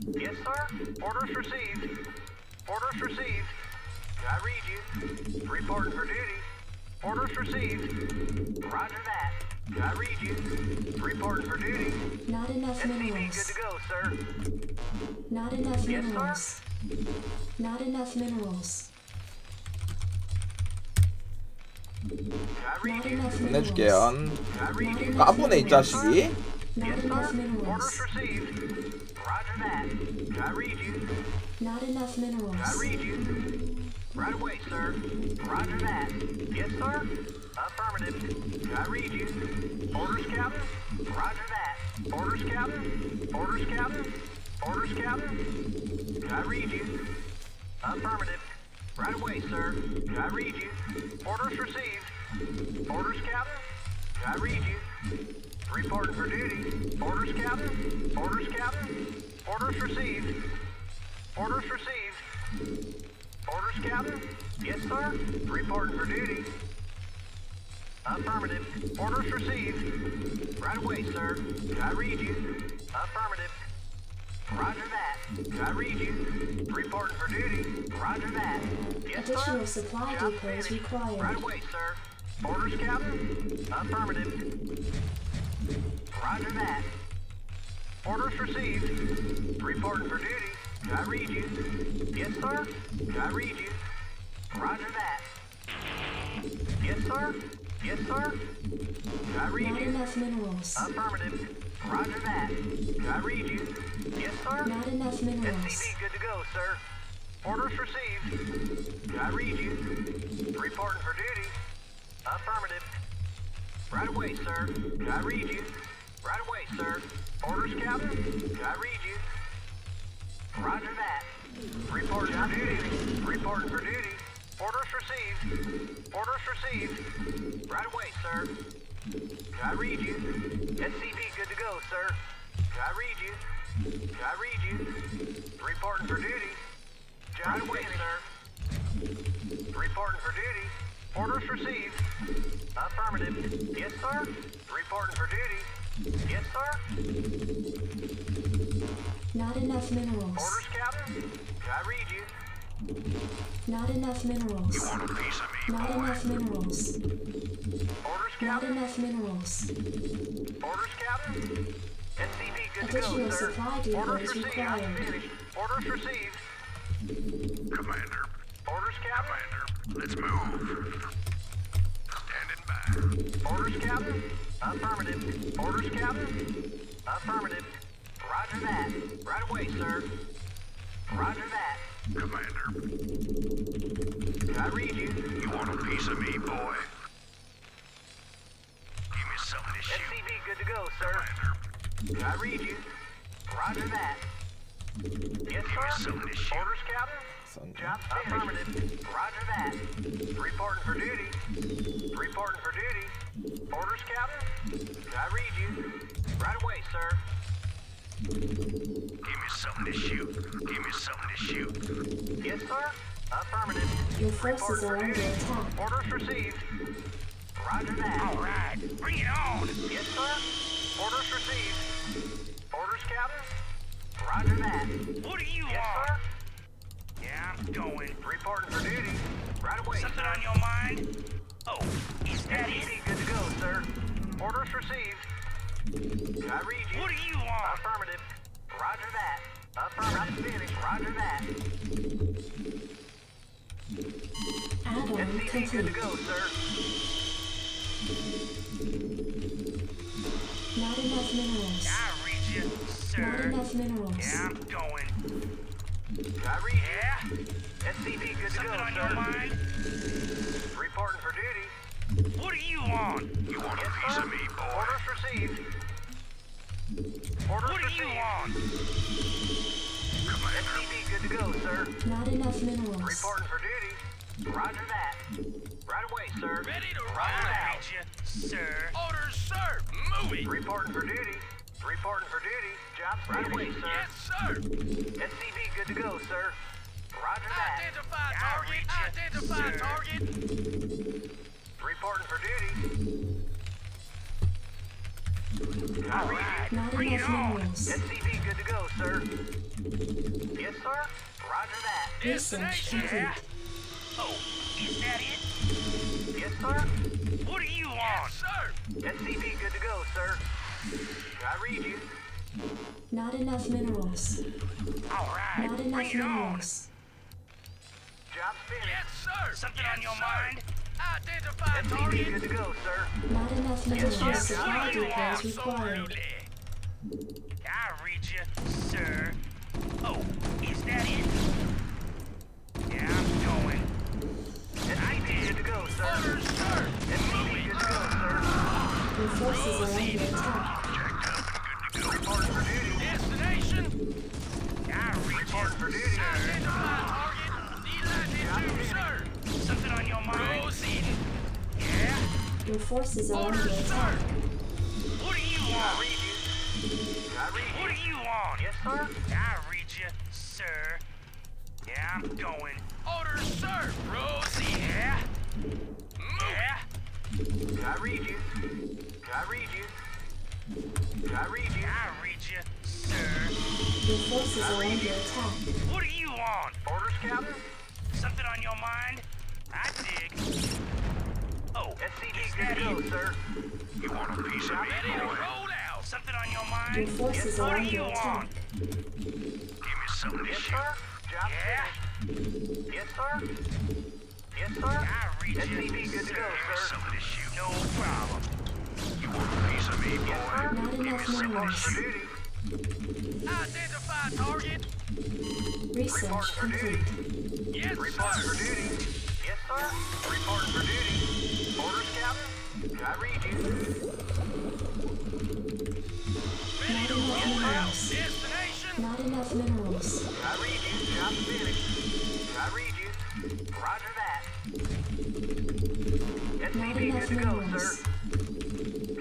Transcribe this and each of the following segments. Yes, sir. Orders received. Orders received. I read you. Reporting for duty. Orders received. Roger that. I read you. Reporting for duty. Not enough minerals. SCV good to go, sir. Not enough minerals. Yes, sir? Not enough minerals. 보내줄게요. 까보네 이 자식이. Right away, sir. I read you. Orders received. Orders, Captain. I read you. Reporting for duty. Orders, Captain. Orders, Captain. Orders received. Orders received. Orders, Captain. Yes, sir. Reporting for duty. Affirmative. Orders received. Right away, sir. I read you. Affirmative. Roger that. I read you. Reporting for duty. Roger that. Yes, additional sir. Supply depots required. Right away, sir. Orders, Captain. Affirmative. Roger that. Orders received. Reporting for duty. I read you. Yes, sir. I read you. Roger that. Yes, sir. Yes, sir. I read not you. Enough minerals. Affirmative. Roger that. I read you. Yes, sir. Not enough minerals. SCV good to go, sir. Orders received. I read you. Reporting for duty. Affirmative. Right away, sir. I read you. Right away, sir. Orders, Captain. I read you. Roger that. Reporting for duty. Reporting for duty. Orders received. Orders received. Right away, sir. I read you. SCV good to go, sir. I read you. I read you. Reporting for duty. Right away, sir. Reporting for duty. Orders received. Affirmative. Yes, sir. Reporting for duty. Yes, sir. Not enough minerals. Orders, Captain. I read you. Not enough minerals. You want a piece of me, not boy. Enough minerals. Orders, Captain. Not enough minerals. Orders, Captain. SCV good additional to go, sir. Supply orders received. Orders received. Commander. Orders, Captain. Commander, let's move. Standing by. Orders, Captain. Affirmative. Orders, Captain. Affirmative. Roger that. Right away, sir. Roger that. Commander, I read you. You want a piece of me, boy? Give me some of this shit. SCV good to go, sir. Commander, I read you. Roger that. Yes, sir. Orders, Captain. Job affirmative. Roger that. Reporting for duty. Reporting for duty. Orders, Captain. I read you. Right away, sir. Give me something to shoot. Give me something to shoot. Yes, sir. Affirmative. Your forces are under attack. Orders received. Roger that. All right. Bring it on. Yes, sir. Orders received. Orders, Captain. Roger that. What do you want? Sir. Yeah, I'm going. Reporting for duty. Right away. Something on your mind? Oh, is that it? Good to go, sir. Orders received. I read you. What do you want? Affirmative. Roger that. Affirmative. Finish. Roger that. SCV good to go, sir. Not enough minerals. I read you, sir. Not enough minerals. Yeah, I'm going. I read you. Yeah. SCV good something to go, on sir. Your mind? Reporting for duty. What do you want? You want yes, a piece sir. Of me, boy? Orders received. Orders what do you want? SCV good to go, sir. Not enough minerals. Reporting for duty. Roger that. Right away, sir. Ready to ride, sir. Orders, sir. Moving. Reporting for duty. Reporting for duty. Job right away, sir. Yes, sir. SCV good to go, sir. Roger that. Identify target. Identify target. Reporting for duty. All right. Bring it on. SCV good to go, go, sir. Yes, sir? Roger that. Dispatch, yeah? Oh, is that it? Yes, sir? What do you want? Yes, sir? SCP, good to go, sir. I read you. Not enough minerals. All right, not enough minerals. Job finished. Yes, sir. Something on your mind? Identify target. Good to go, sir. Not enough minerals. Yes, sir. What do you want? Absolutely. I read you, sir. Oh, is that it? Yeah, I'm going. I did. Good to go, sir. Orders, sir. SCP, good to go, sir. Your forces are under attack. Report for duty. Destination. Report for duty. Identify target. Need that too, sir. Something on your mind? Proceed. Yeah. Your forces are under attack. What do you want? What do you want? Yes, sir. I read you, sir. Yeah, I'm going. Orders, sir. Proceed. Yeah. Move. Yeah. I read you. I read you. I read you. I read you, sir. Your forces are under attack. What do you want? Orders, Captain? Something on your mind? I dig. Oh, SCP, good to go, sir. You want a piece of it? Roll out. Something on your mind? Your forces are under attack. Give me some of this shit. Yeah. Yes, sir? Yes, sir? I read you. SCP, good to go, sir. No problem. You want a piece of me, boy? Give me some for duty. Identify target. Report for duty. Yes, report for duty. Yes, sir. Report for duty. Orders, Captain. I read you. Ready to roll out. Destination. Not enough minerals. I read you. Job finished. I read you. Roger that. SCP, good to go, sir.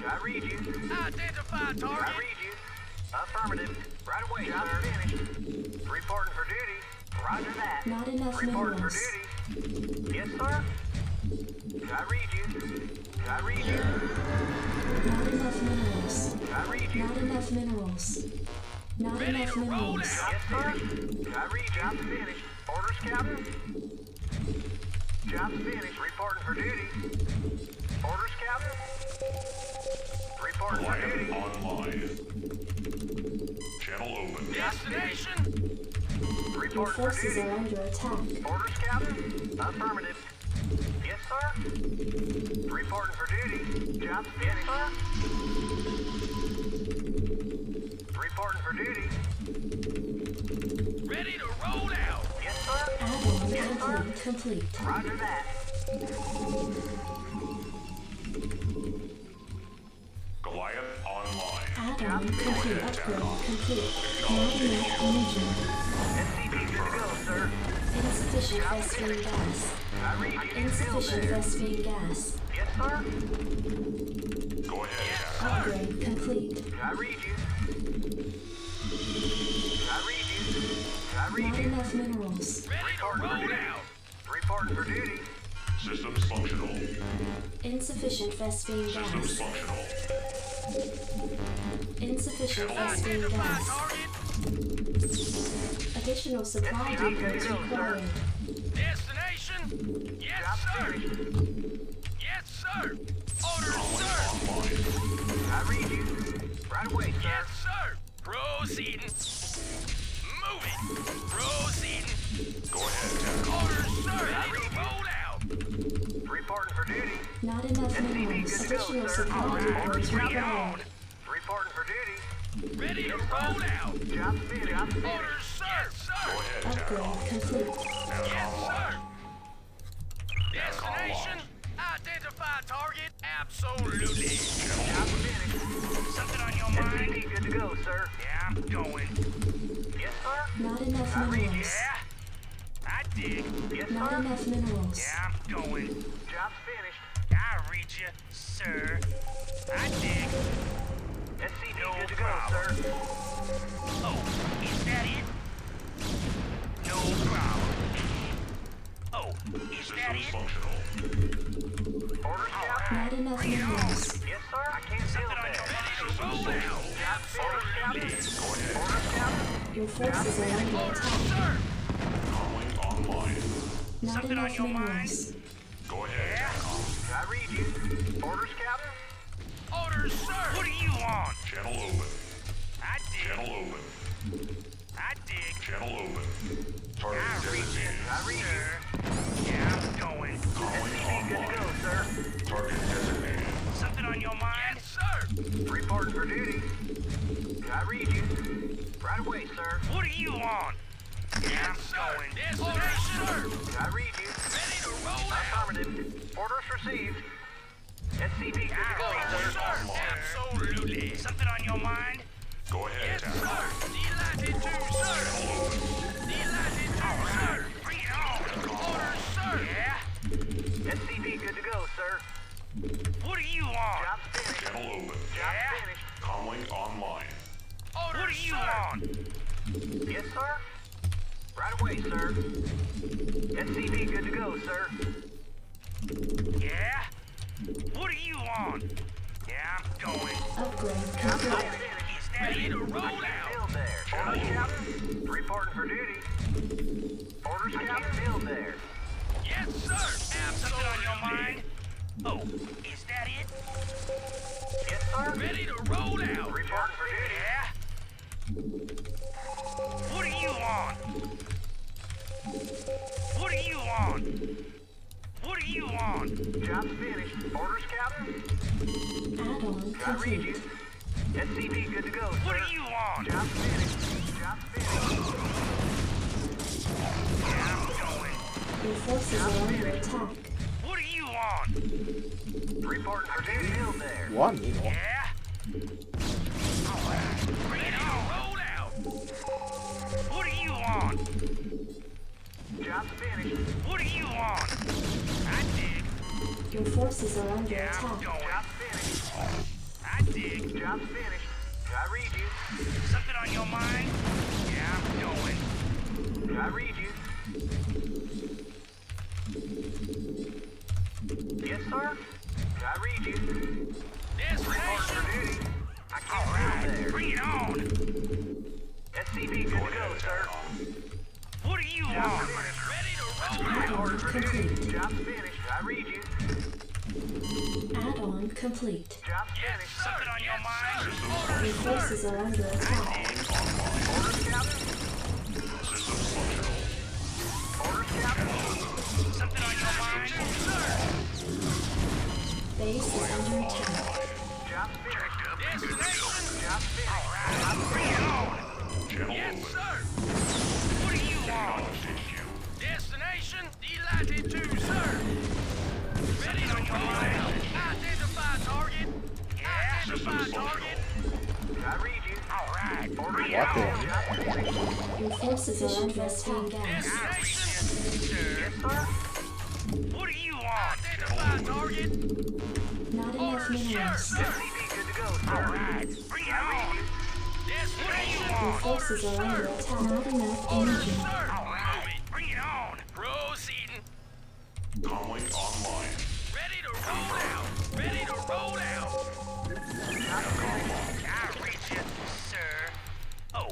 I read you. Identify target. I read you. Affirmative. Right away, job finished. Reporting for duty. Roger that. Not enough reporting for duty. Yes, sir. I read you. I read you. Not enough minerals. I read you. Not enough minerals. Not ready enough minerals. Yes, sir. I read you. Job finished. Orders, Captain. Job finished. Reporting for duty. Orders, Captain. Report for duty. Online. Channel open. Destination. Report for duty. Your forces are under attack. Orders, Captain. Affirmative. Yes, sir. Reporting for duty. Job finished, sir. Reporting for duty. Ready to roll out. Yes, sir. Yes, sir. Complete. Roger that. Goliath online. Adam, complete upgrade. Complete. Magnetic engine. SCP, good to go, sir. Insufficient phosphine gas. Insufficient phosphine gas. Yes, sir. Go ahead. Upgrade complete. I read you. I read you. I read you. Not enough minerals. Report for duty. Report for duty. Systems functional. Insufficient phosphine gas. Systems functional. Insufficient phosphine gas. Additional supply details required. Destination? Yes, sir. Yes, sir. Order, sir. I read you. Right away, sir. Yes, sir. Proceeding. Move it. Proceeding. Go ahead. Order, sir. I read you. Roll out. Reporting for duty. Not enough minerals. Additional supply details required. Reporting for duty. Ready to roll out. Job finished. Orders, sir. Yes, sir. Upgrade complete. Yes, sir. Destination. Identify target. Absolutely. Job finished. Something on your mind? SCP, good to go, sir. Yeah, I'm going. Yes, sir. Not enough minerals. Yeah. I dig. Yes, not sir. Enough minerals. Yeah, I'm going. Job finished. I read you, sir. I dig. SCP, no good to go, sir. Oh, is that it? No problem. Oh, is that it? Orders, Captain. Not enough minerals. Yes, sir. I can't deal with that. Orders, Captain. Orders, Captain. Your forces are under attack. Going online. Not enough minerals. Go ahead. Yeah. I read you. Orders, Captain? Orders, sir. What do you want? Channel open. I dig. Channel open. I dig. Channel open. Target designated. I read you. Yeah, I'm going. Going online. Good to go, sir. Target designated. Something on your mind? Yes, sir. Report for duty. I read you. Right away, sir. What do you want? Yeah, I'm going. Yes, sir. I read you. Ready to roll out. Affirmative. Orders received. SCP, absolutely. Something on your mind? Go ahead. Yes, sir. Delighted to, sir. Delighted to, sir. Bring it on. Orders, sir. Yeah. SCP, good to go, sir. What do you want? Job finished. Channel open. Job finished. Calling online. Orders, what do you want? Yes, sir. Right away, sir. SCP, good to go, sir. Yeah? What do you want? Yeah, I'm going. Upgrade. He's ready to roll out. Captain, reporting for duty. Orders, Captain. Build there. Yes, sir. Something on your mind? Oh, is that it? Yes, sir. Ready to roll out. Reporting for duty. Yeah. What do you want? What do you want? What do you want? Job's finished. Orders, Captain? I read you. SCP, good to go, sir. What do you want? Job's finished. Job's finished. Yeah, I'm going. Your forces are under attack. What do you want? Report for duty. Build there. One. Yeah? What do you want? Job's finished. What do you want? I dig. Your forces are under attack. Job's finished. I dig. Job's finished. I read you. Something on your mind? Yeah, I'm going. I read you. Yes, sir. I read you. This patient. I can't read there. Bring it on. SCP, good to go, sir. What do you want? Ready to roll out. Complete. Job finished. I read you. Add-on complete. Job finished. Something on your mind? Your forces are under attack. Orders, Captain. System functional. Orders, Captain. Something on your mind? Sir. Base is under attack. Job finished. Destination. Job finished. I'm free on. Yes, sir. What do you want? Destination delighted to, sir. Ready to go. Identify target. Identify target. I read you. All right. Your forces are under attack. Destination. Yes, sir. What do you want? Identify target. Not enough minutes. SCP, good to go, sir. All right. Bring it on. Your forces are under attack. Not enough energy. Alright, bring it on. Proceeding. Calling online. Ready to roll out. Ready to roll out. I reach it, sir. Oh,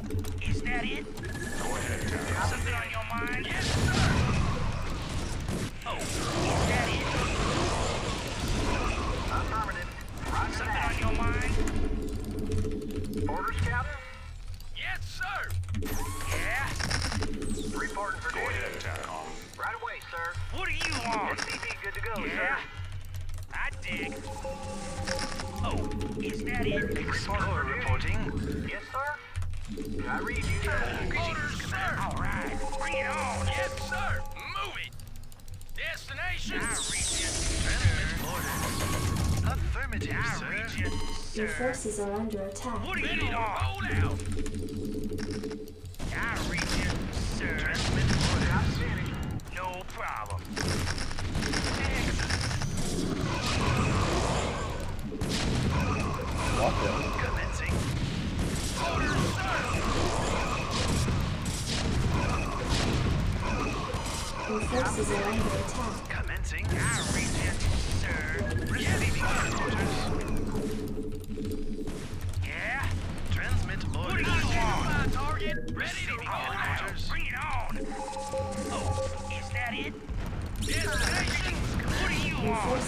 is that it? Go ahead, Captain. Something on your mind? Yes, sir. Oh, is that it? Affirmative. Roger. Something on your mind? Orders, Captain? Sir. Yeah. Reporting for duty. Right away, sir. What do you want? SCP, good to go, sir. I dig. Oh, is that it? Explorer reporting. Yes, sir. I read you. Orders, sir. All right. Bring it on. Yes, sir. Move it. Destination. I read you. Affirmative, sir. Your forces are under attack. What do you want? Roll out. I read you, sir. No problem. What the? Commencing. Order, sir. Your forces are under attack. Commencing. I read you, sir. Receiving orders. Yeah? Transmit orders. What do you want? Get ready to roll out. Bring it on. Oh, is that it? Yes, what do you want?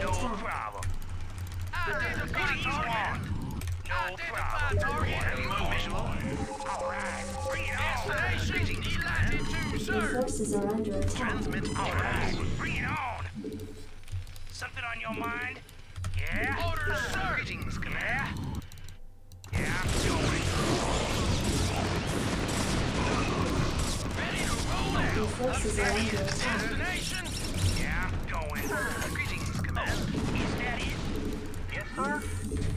No problem. What do you want? No problem. All right, bring it on. Destination Elysium 2, sir. Forces are under attack. Transmit. All right, bring it on. Something on your mind? Yeah. Orders, sir. Greetings, Commander. Yeah, I'm doing. Ready to roll out. The forces are under attack. Destination. Yeah, I'm going. Greetings, Commander. Oh, is that it? Yes, sir.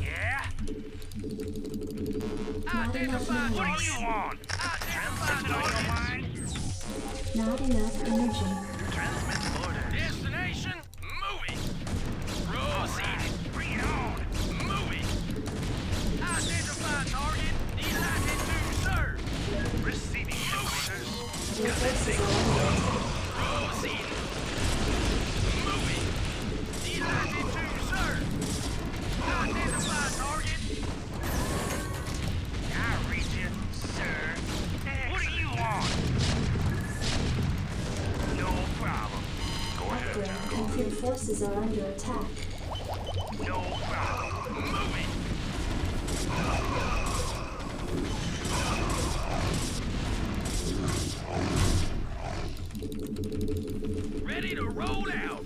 Yeah. Identify. What do you want? Identify. Transmit on your mind. Not enough energy. Transmit order. Destination. Proceed. Bring it on. Move it. Identify target. Delighted to serve. Receiving orders. Commencing. Proceed. Move it. Delighted to serve. Identify target. I reach it, sir. What do you want? No problem. Go ahead. Your forces are under attack. No problem. Move it. Ready to roll out.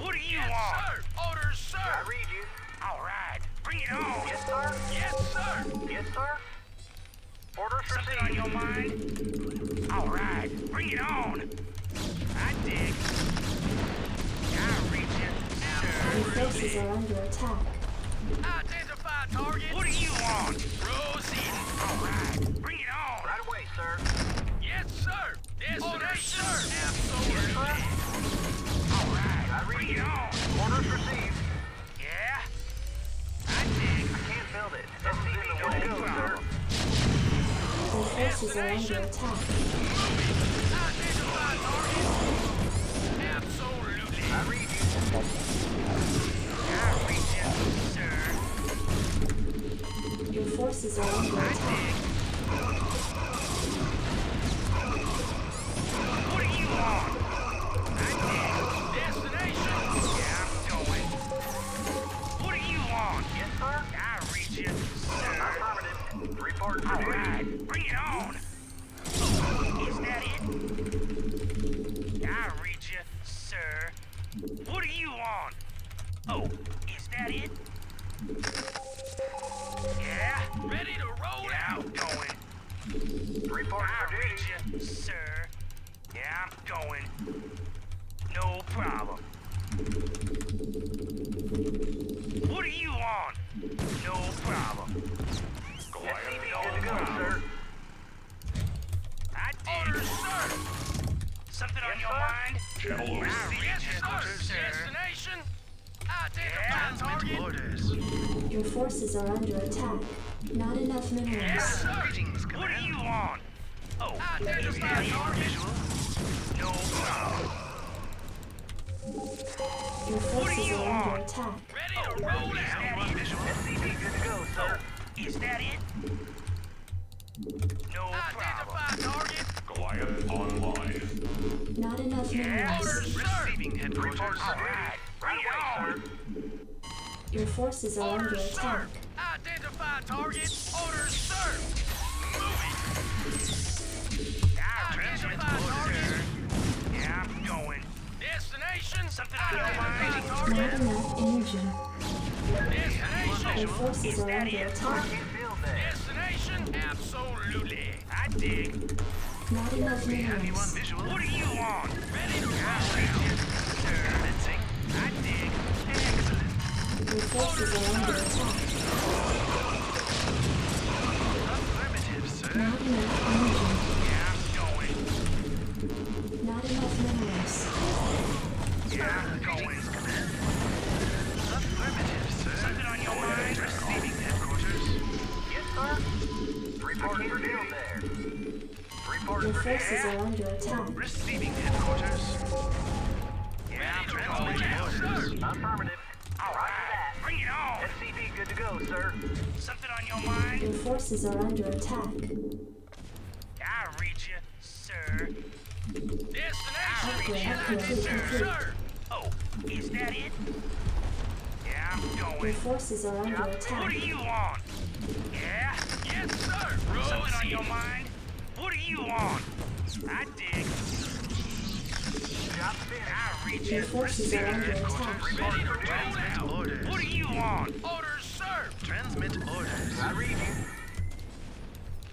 What do you want? Sir. Orders, sir. I read you. All right. Bring it on. Yes, sir. Yes, sir. Yes, sir. Orders received. Something on your mind? All right. Bring it on. I dig. I reach it. Your forces are under attack. Identify target. What do you want? Proceed. All right. Bring it on. Right away, sir. Yes, sir. Destination. Absolutely. All right. I reach it. Orders received. Yeah. I dig. I can't build it. SCV won't go, sir. Your forces are under attack. Identify target. Absolutely. I read you. I read you, sir. Your forces are under attack. What do you want? I dig. Destination. Yeah, I'm going. What do you want? Yes, sir. I read you, sir. Affirmative. Report. All right. Bring it on. Is that it? I read you, sir. What do you want? Oh, is that it? Yeah? Ready to roll out? I'm going. Report I read you, sir. Yeah, I'm going. No problem. What do you want? No problem. Go ahead. No good problem. To go, sir. Orders, sir. Something yes, on your mind? General yes, sir. Destination. Identify target. Orders. Your forces are under attack. Not enough minerals. Yes, sir. What do you want? Oh, identify target. No problem. Your forces are under attack. Ready to roll out. SCV good to go, sir. Is that it? No identify problem. Target. Goliath online. Not enough yes. Orders, receiving headquarters. All right. Right away, sir. Your forces are orders, under attack. Sir. Identify target. Orders, sir. Moving. Identify target. Yeah, I'm going. Destination. Something identify on your mind. Not enough energy. Destination. Your forces are under attack. Destination. Absolutely. I dig. Not enough minerals. What do you want? Ready to roll out. Commencing. I dig. Excellent. Your forces are under attack. Affirmative, sir. Not enough energy. Yeah, I'm going. Not enough minerals. Yeah, I'm going. Affirmative, sir. Something on your mind? Receiving headquarters. Yes, sir. Reporting for deal there. Your forces are under attack. Receiving headquarters. Yeah, ready to roll out, sir. Affirmative. All right. Bring it on. SCV be good to go, sir. Something on your mind? Your forces are under attack. I read you, sir. Destination, sir. Oh, is that it? Yeah, I'm going. Your forces are under attack. What are you on? Yeah, yes, sir. Rosie. Something on your mind? What are you on? I dig. Your forces are under attack. Transmit orders. What are you on? Orders, sir. Transmit orders. I read you.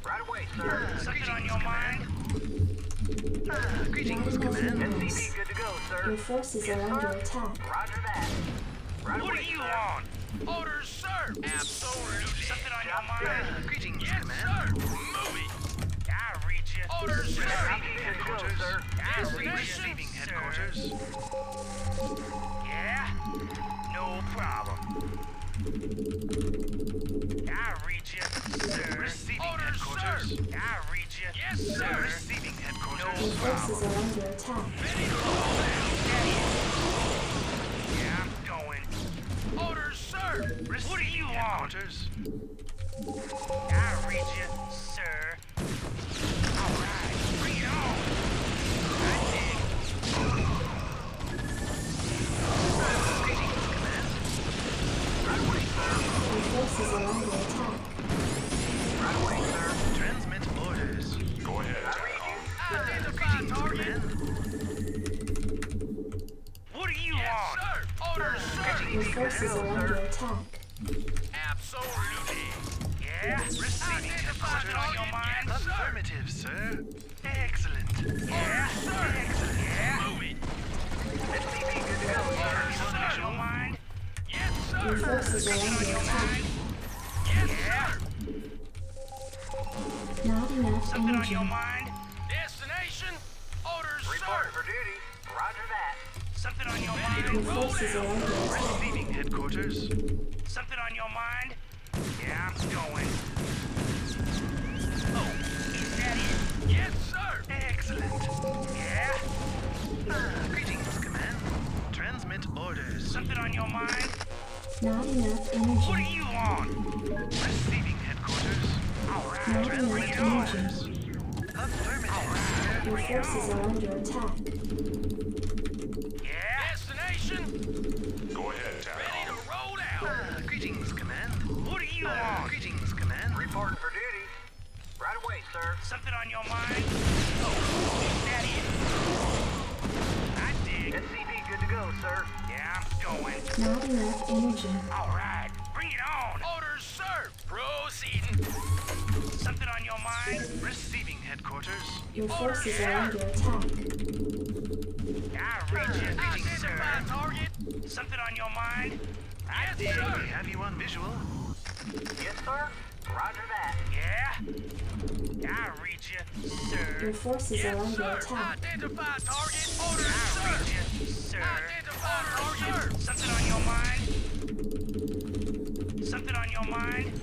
Right away, sir. Something on your mind? Greetings, Command. SCV, good to go, sir. Your forces are under attack. Roger that. Right away, sir. What are you on? Orders, sir. Absolutely. Something on your mind? Greetings, Command. Yes, sir. Movie. I read you. Orders, sir. Receiving headquarters. Yeah, no problem. I read you, sir. Receiving headquarters. I read you. Yes, sir. Receiving headquarters. No problem. Yeah, I'm going. Orders, sir. What are you on? I read you, sir. All right, bring it on. Forces are under attack. Right away, sir. Transmit orders. Go ahead. Identify target. What are you on? Sir. Orders, sir. Your forces are under attack. Absolutely. Yeah. Receiving orders on your mind. Affirmative, sir. Excellent. Yeah, sir. Excellent. Yeah. Move it. SCV, good to go, sir. Orders on your mind. Your forces are under attack. Yes, sir. Not enough. Something on your mind? Destination? Orders, sir. Report for duty. Roger that. Something on your mind? Your forces are under attack. Receiving headquarters. Something on your mind? Yeah, I'm going. Oh, is that it? Yes, sir. Excellent. Yeah. Greetings, Command. Transmit orders. Something on your mind? Not enough energy. What are you on? Receiving headquarters. All right. Not enough energy. Affirmative. Your forces are under attack. Yeah. Destination. Go ahead, Tower. Ready to roll out. Greetings, Command. What are you on? Greetings, Command. Reporting for duty. Right away, sir. Something on your mind? Oh, is that it? I dig. SCV, good to go, sir. Going. Not enough energy. Alright, bring it on! Orders, sir! Proceeding! Something on your mind? Receiving headquarters. Your forces are under attack. I read you, identify target. Something on your mind? Yes, sir! We have you on visual. Yes, sir? Roger that. Yeah? I read you, sir. Your forces are under attack. Identify target. Orders, sir! I read you, sir. Order, something on your mind? Something on your mind?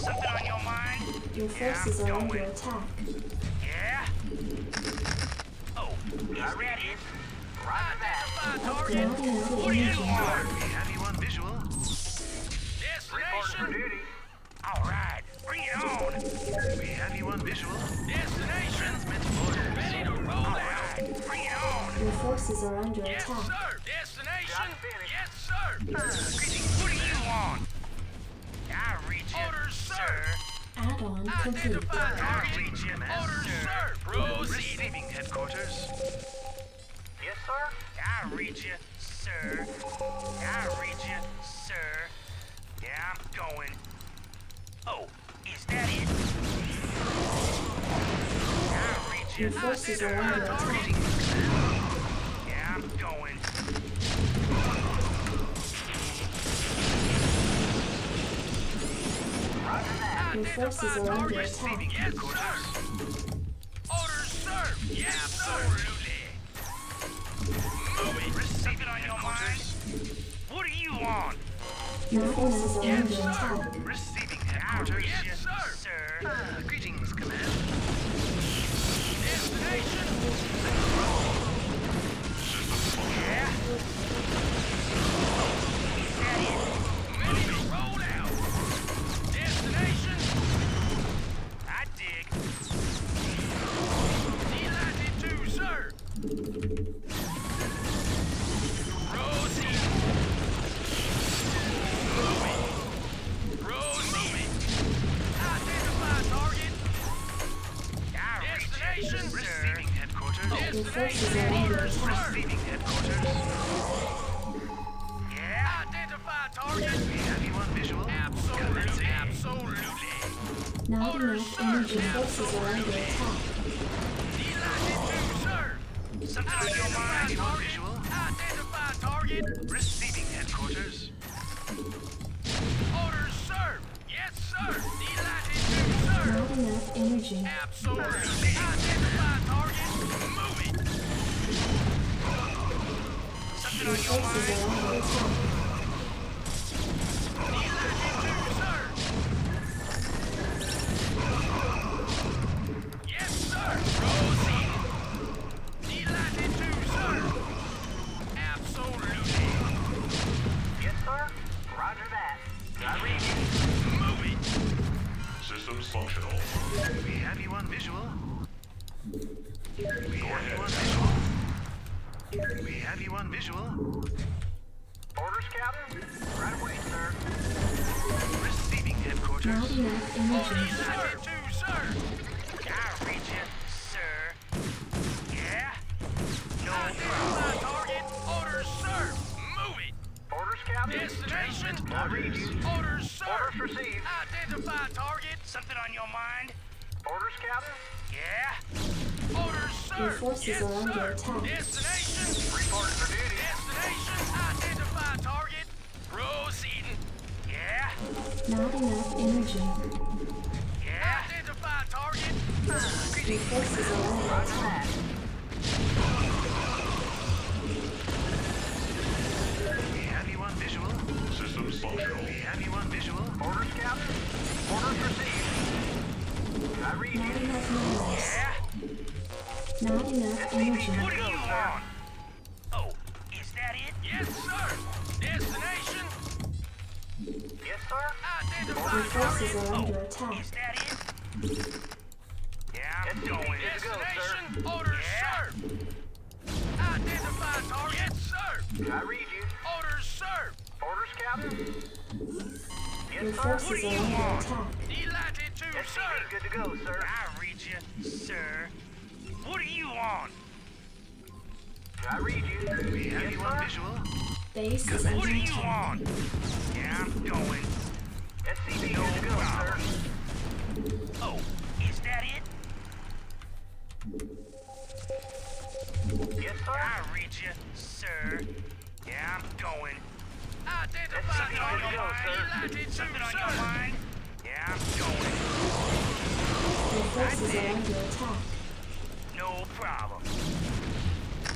Something on your mind? Your forces are under attack. Yeah? Oh, I read it. Roger that. Target. What are you on? Have you on visual? Destination. Report for duty. All right. Bring it on. We have you on visual. Destination. Transmit order. Ready to roll out. Bring it on. Your forces are under attack. Sir. Destination. Yes, sir. Greetings. What are you on? I read you. Orders, sir. Add-on complete. I read you. Orders, sir. Proceed. Receiving headquarters. Yes, sir. I read you, sir. I read you, sir. Yeah, I'm going. Oh, is that it? I read you. Your forces are under attack. I'm going. Your forces are under attack. Yes, sir. Orders, sir. Yes, absolutely. Receive it on your mind. What are you on? Your forces are under attack. Receiving headquarters. Yes, sir. Greetings, Command. Destination. Yeah. Is that it? your forces are under attack. Yeah, identify target. Anyone visual? Absolutely. Absolutely. Not enough energy forces are under attack. Delighted to serve. Identify target. Identify target. Receiving headquarters. Orders served. Yes, sir. Delighted to serve. Not enough energy. Absolutely. Identify target. Move it. Something on your mind. Delighted to serve. Yes, sir. Proceed. Delighted to serve. Absolutely. Yes, sir. Roger that. I read you. Move it. Systems functional. We have you on visual. We have you on visual. We have you on visual. Orders, Captain. Right away, sir. Receiving headquarters. Not enough energy. Order to, sir. I read you, sir. Yeah. No problem. Target. Orders, sir. Destination orders. Orders, sir. Orders received. Identify target. Something on your mind? Orders, Captain? Yeah. Orders, sir. Your forces yes, are under attack. Destination. Report for duty. Destination. Identify target. Proceeding. Yeah. Not enough energy. Yeah. Identify target. Your forces are under attack. Visual. Systems functional. We have you on visual. Orders, Captain. Orders received. I read you. Not enough noise. Yeah. Not enough energy. What are you on? Oh, is that it? Yes, sir. Destination. Yes, sir. Identify. Your forces are under attack. Oh, is that it? Yeah, I'm going. Destination. Go, orders, yeah. Sir. Identify target. Yes, sir. I read you. Orders, sir. Orders, Captain. Yes, sir. What do you want? Delighted to, yes, sir. Good to go, sir. I read you, sir. What do you want? I read you. We have you on visual. Base is what do you want? Yeah, I'm going. SCV, no good to go, sir. Oh, is that it? Yes, sir. I read you, sir. Yeah, I'm going. Identify on your mind. Delighted to, on your mind. Yeah, I'm going. Your forces are under attack. No problem.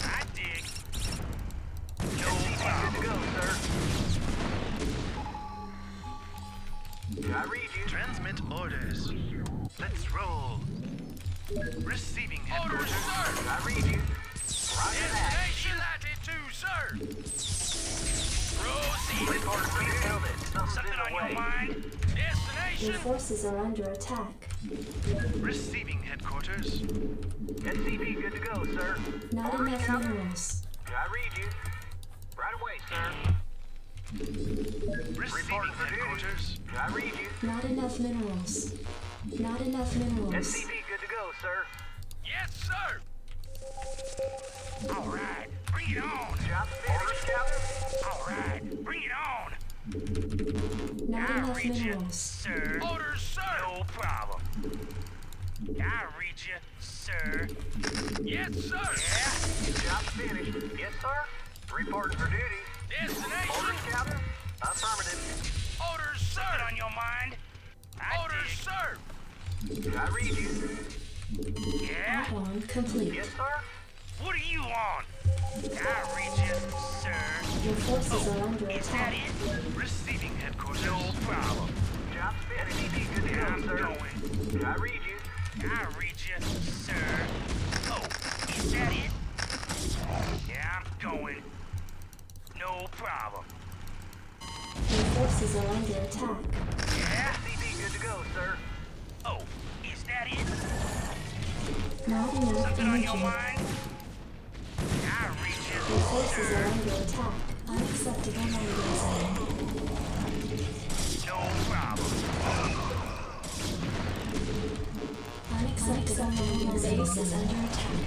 I dig. No problem. Good to go, sir. I read you. Transmit orders. Let's roll. Receiving headquarters. Orders, sir. I read you. Roger that. Something on your mind. Destination. Your forces are under attack. Receiving headquarters. SCV, good to go, sir. Not enough minerals. I read you. Right away, sir. Receiving headquarters. I read you. Not enough minerals. Not enough minerals. SCV, good to go, sir. Yes, sir. All right, bring it on. Job finished, Captain. All right, bring it on. Not enough read minerals. You, sir. Orders, sir. No problem. I read you, sir. Yes, sir. Yeah. Job finished. Yes, sir. Reporting for duty. Destination. Orders, Captain. Affirmative. Orders, sir. Something on your mind. Orders, sir. I read you. Yeah. Outline complete. Yes, sir. What do you want? I read you, sir. Your forces are under attack. Is that it? Receiving headquarters. No problem. Job finished. Good to go, I'm going. I read you. I read you, sir. Oh, is that it? Yeah, I'm going. No problem. Your forces are under attack. Yeah. CB, good to go, sir. Oh, is that it? Not enough energy. Something on your mind? I read you. Your forces are under attack. Unacceptable mechanism. No problem. Unacceptable mechanism. Base is under attack.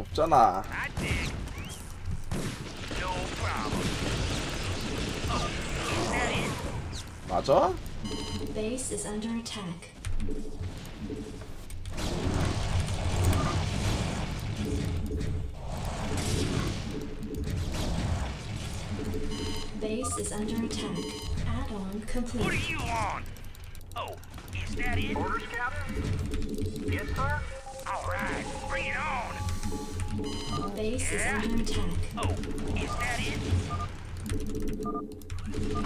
없잖아. 맞아? Base is under attack. Base is under attack. Add-on complete. What are you on? Oh, is that it? Orders, Captain? Yes, sir? All right, bring it on. Base is under attack. Oh, is that it?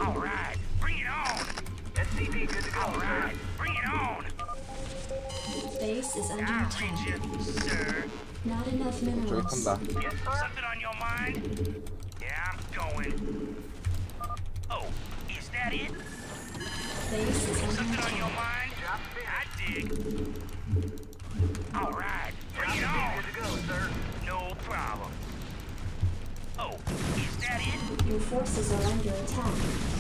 All right, bring it on. SCP, good to go. All right, bring it on. Base is under attack. You, sir. Not enough minerals. Yes, sir? Something on your mind? Yeah, I'm going. Oh, is that it? Base is under something attack. On your mind? I dig. All right, bring it on. Good to go, sir. No problem. Oh, is that it? Your forces are under attack.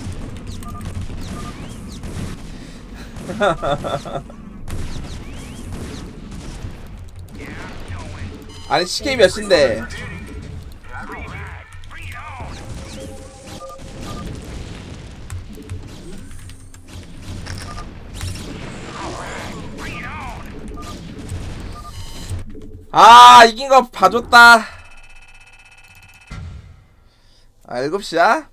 아니 시계 몇 시인데? 아 이긴 거 봐줬다. 아 7시야?